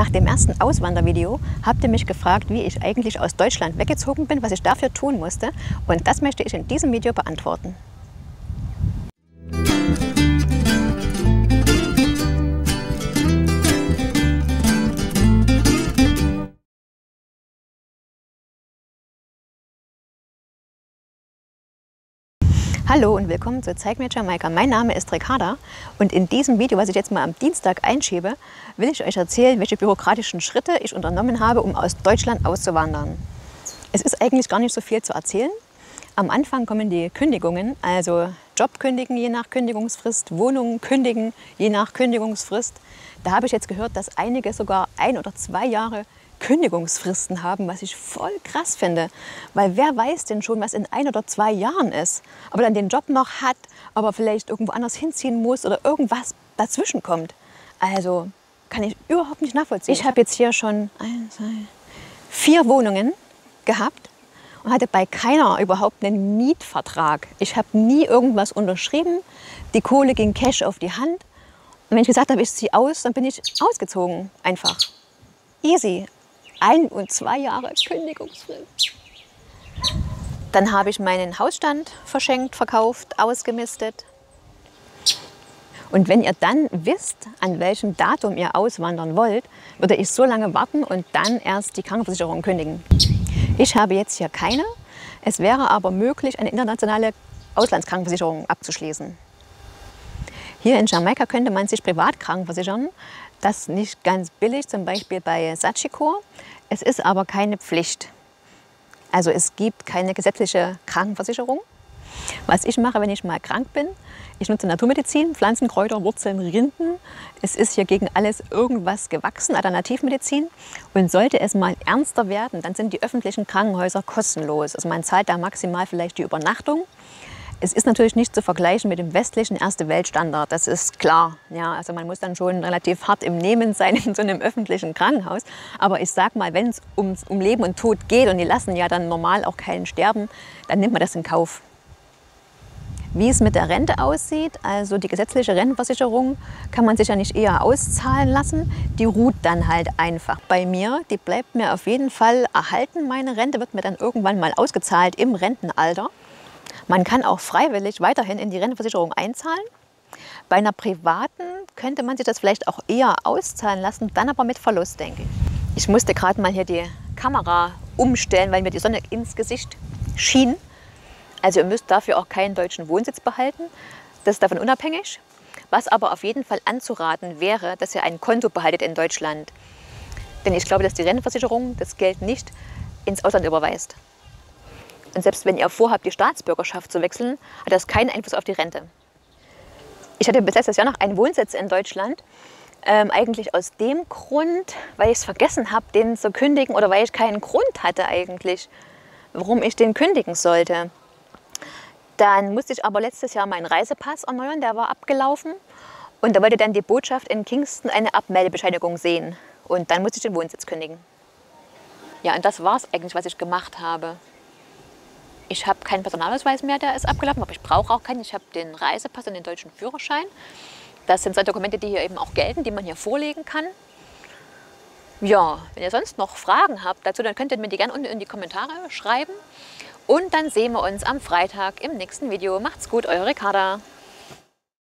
Nach dem ersten Auswandervideo habt ihr mich gefragt, wie ich eigentlich aus Deutschland weggezogen bin, was ich dafür tun musste. Und das möchte ich in diesem Video beantworten. Hallo und willkommen zu Zeig mir Jamaika. Mein Name ist Ricarda und in diesem Video, was ich jetzt mal am Dienstag einschiebe, will ich euch erzählen, welche bürokratischen Schritte ich unternommen habe, um aus Deutschland auszuwandern. Es ist eigentlich gar nicht so viel zu erzählen. Am Anfang kommen die Kündigungen, also Job kündigen je nach Kündigungsfrist, Wohnungen kündigen je nach Kündigungsfrist. Da habe ich jetzt gehört, dass einige sogar 1 oder 2 Jahre Kündigungsfristen haben, was ich voll krass finde, weil wer weiß denn schon, was in 1 oder 2 Jahren ist, aber dann den Job noch hat, aber vielleicht irgendwo anders hinziehen muss oder irgendwas dazwischen kommt. Also kann ich überhaupt nicht nachvollziehen. Ich habe jetzt hier schon 4 Wohnungen gehabt und hatte bei keiner überhaupt einen Mietvertrag. Ich habe nie irgendwas unterschrieben, die Kohle ging Cash auf die Hand und wenn ich gesagt habe, ich ziehe aus, dann bin ich ausgezogen, einfach. Easy. 1 und 2 Jahre Kündigungsfrist. Dann habe ich meinen Hausstand verschenkt, verkauft, ausgemistet. Und wenn ihr dann wisst, an welchem Datum ihr auswandern wollt, würde ich so lange warten und dann erst die Krankenversicherung kündigen. Ich habe jetzt hier keine. Es wäre aber möglich, eine internationale Auslandskrankenversicherung abzuschließen. Hier in Jamaika könnte man sich privat krankenversichern. Das ist nicht ganz billig, zum Beispiel bei Sachiko. Es ist aber keine Pflicht. Also es gibt keine gesetzliche Krankenversicherung. Was ich mache, wenn ich mal krank bin, ich nutze Naturmedizin, Pflanzen, Kräuter, Wurzeln, Rinden. Es ist hier gegen alles irgendwas gewachsen, Alternativmedizin. Und sollte es mal ernster werden, dann sind die öffentlichen Krankenhäuser kostenlos. Also man zahlt da maximal vielleicht die Übernachtung. Es ist natürlich nicht zu vergleichen mit dem westlichen Erste-Welt-Standard, das ist klar. Ja, also man muss dann schon relativ hart im Nehmen sein in so einem öffentlichen Krankenhaus. Aber ich sag mal, wenn es um Leben und Tod geht und die lassen ja dann normal auch keinen sterben, dann nimmt man das in Kauf. Wie es mit der Rente aussieht, also die gesetzliche Rentenversicherung kann man sich ja nicht eher auszahlen lassen, die ruht dann halt einfach bei mir, die bleibt mir auf jeden Fall erhalten, meine Rente wird mir dann irgendwann mal ausgezahlt im Rentenalter. Man kann auch freiwillig weiterhin in die Rentenversicherung einzahlen. Bei einer privaten könnte man sich das vielleicht auch eher auszahlen lassen, dann aber mit Verlust, denke ich. Ich musste gerade mal hier die Kamera umstellen, weil mir die Sonne ins Gesicht schien. Also ihr müsst dafür auch keinen deutschen Wohnsitz behalten, das ist davon unabhängig. Was aber auf jeden Fall anzuraten wäre, dass ihr ein Konto behaltet in Deutschland. Denn ich glaube, dass die Rentenversicherung das Geld nicht ins Ausland überweist. Und selbst wenn ihr vorhabt, die Staatsbürgerschaft zu wechseln, hat das keinen Einfluss auf die Rente. Ich hatte bis letztes Jahr noch einen Wohnsitz in Deutschland. Eigentlich aus dem Grund, weil ich es vergessen habe, den zu kündigen oder weil ich keinen Grund hatte eigentlich, warum ich den kündigen sollte. Dann musste ich aber letztes Jahr meinen Reisepass erneuern, der war abgelaufen. Und da wollte dann die Botschaft in Kingston eine Abmeldebescheinigung sehen. Und dann musste ich den Wohnsitz kündigen. Ja, und das war es eigentlich, was ich gemacht habe. Ich habe keinen Personalausweis mehr, der ist abgelaufen, aber ich brauche auch keinen. Ich habe den Reisepass und den deutschen Führerschein. Das sind so Dokumente, die hier eben auch gelten, die man hier vorlegen kann. Ja, wenn ihr sonst noch Fragen habt dazu, dann könnt ihr mir die gerne unten in die Kommentare schreiben. Und dann sehen wir uns am Freitag im nächsten Video. Macht's gut, eure Ricarda.